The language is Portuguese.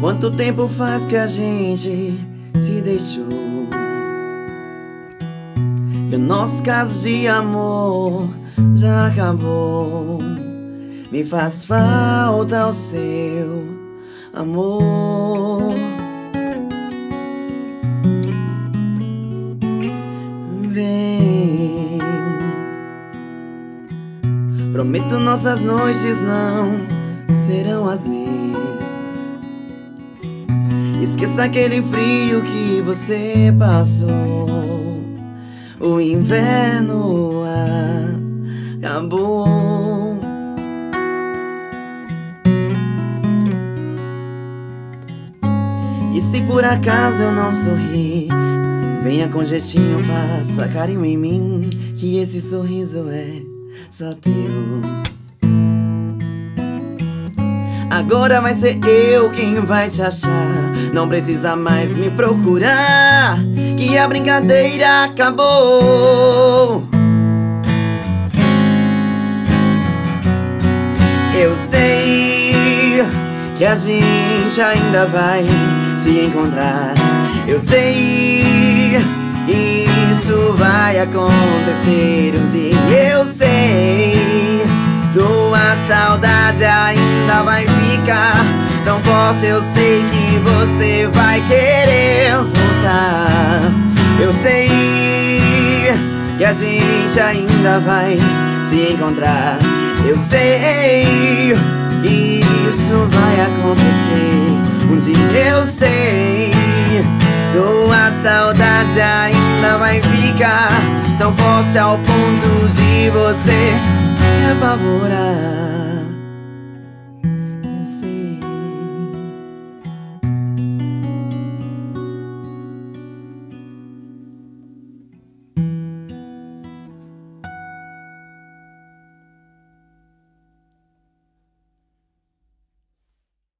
Quanto tempo faz que a gente se deixou? E o nosso caso de amor já acabou. Me faz falta o seu amor. Vem, prometo nossas noites não serão as mesmas. Esqueça aquele frio que você passou. O inverno acabou. E se por acaso eu não sorri, venha com jeitinho, faça carinho em mim, que esse sorriso é só teu. Agora vai ser eu quem vai te achar, não precisa mais me procurar, que a brincadeira acabou. Eu sei que a gente ainda vai se encontrar. Eu sei que isso vai acontecer um dia. Eu sei, tua saudade ainda vai ficar tão forte. Eu sei que você vai querer voltar. Eu sei que a gente ainda vai se encontrar. Eu sei que isso vai acontecer um dia. Eu sei, tua saudade ainda vai ficar tão forte ao ponto de você se apavorar.